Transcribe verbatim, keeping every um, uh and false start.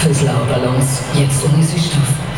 Fürs Laura Lons, jetzt ohne Süßstoff.